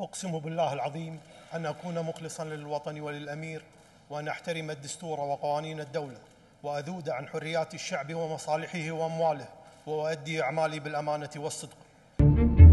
أقسم بالله العظيم أن أكون مخلصا للوطن وللأمير، وأن أحترم الدستور وقوانين الدولة، وأذود عن حريات الشعب ومصالحه وأمواله، وأؤدي أعمالي بالأمانة والصدق.